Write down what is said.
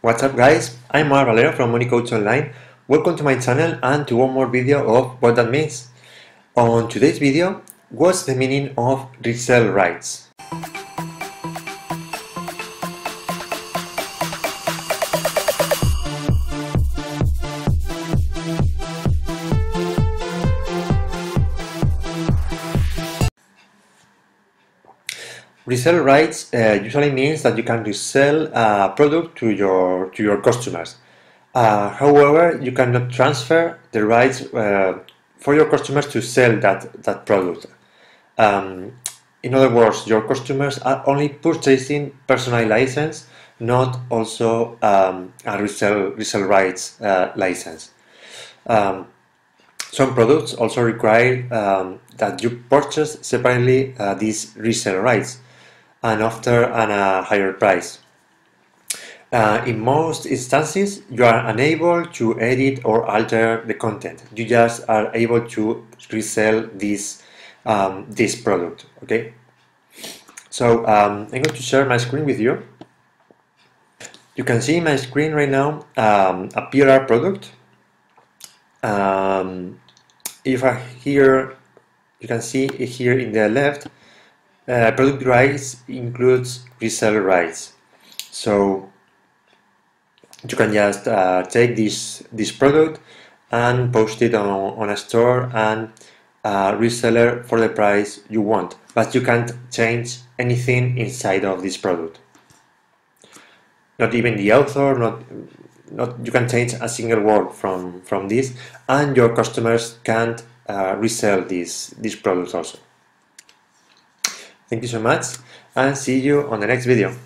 What's up guys, I'm Omar Valero from Money Coach Online. Welcome to my channel and to one more video of what that means. On today's video, what's the meaning of resell rights? Resell rights usually means that you can resell a product to your customers. However, you cannot transfer the rights for your customers to sell that product. In other words, your customers are only purchasing personalized license, not also a resell rights license. Some products also require that you purchase separately these resell rights, and after at a higher price. In most instances, you are unable to edit or alter the content. You just are able to resell this product. Okay. So I'm going to share my screen with you. You can see my screen right now a PRR product. If I here, you can see here in the left. Product rights includes resell rights, so you can just take this product and post it on a store and reseller for the price you want, but you can't change anything inside of this product, not even the author, not you can change a single word from this, and your customers can't resell this product also. Thank you so much and see you on the next video.